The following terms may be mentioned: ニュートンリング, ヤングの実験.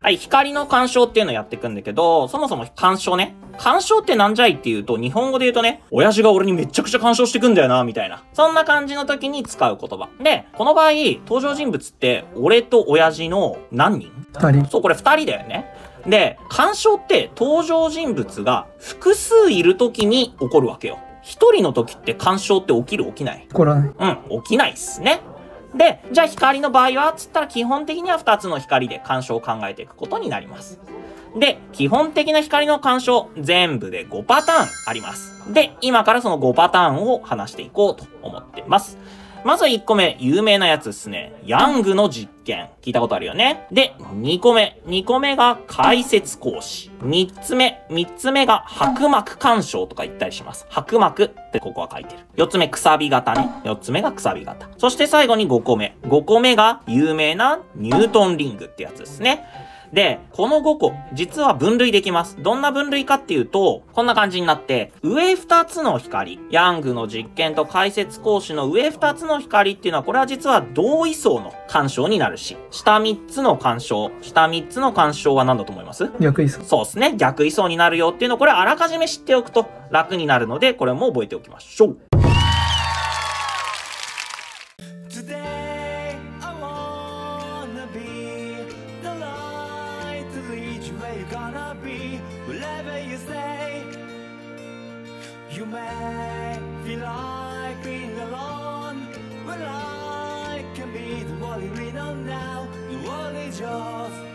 はい、光の干渉っていうのをやっていくんだけど、そもそも干渉ね。干渉ってなんじゃいっていうと、日本語で言うとね、親父が俺にめちゃくちゃ干渉してくんだよな、みたいな。そんな感じの時に使う言葉。で、この場合、登場人物って、俺と親父の何人？2人。そう、これ2人だよね。で、干渉って登場人物が複数いる時に起こるわけよ。一人の時って干渉って起きる？起きない？起こらない。うん、起きないっすね。で、じゃあ光の場合は、つったら基本的には2つの光で干渉を考えていくことになります。で、基本的な光の干渉、全部で5パターンあります。で、今からその5パターンを話していこうと思ってます。まず1個目、有名なやつですね。ヤングの実験。聞いたことあるよね。で、2個目が解説講師。3つ目が白膜干渉とか言ったりします。白膜ってここは書いてる。4つ目、くさび型ね。4つ目がくさび型。そして最後に5個目。5個目が有名なニュートンリングってやつですね。で、この5個、実は分類できます。どんな分類かっていうと、こんな感じになって、上2つの光、ヤングの実験と解説講師の上2つの光っていうのは、これは実は同位相の干渉になるし、下3つの干渉は何だと思います？逆位相。そうですね。逆位相になるよっていうのを、これあらかじめ知っておくと楽になるので、これも覚えておきましょう。You may feel like being alone, but I can be the one you need now. The world is yours.